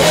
What?